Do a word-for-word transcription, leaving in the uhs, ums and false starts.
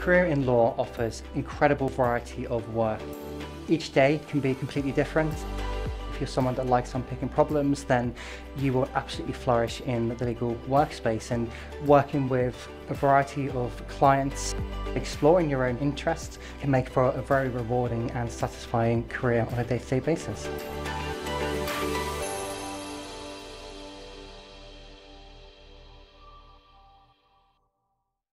career in law offers incredible variety of work. Each day can be completely different. If you're someone that likes unpicking problems, then you will absolutely flourish in the legal workspace and working with a variety of clients. Exploring your own interests can make for a very rewarding and satisfying career on a day-to-day basis.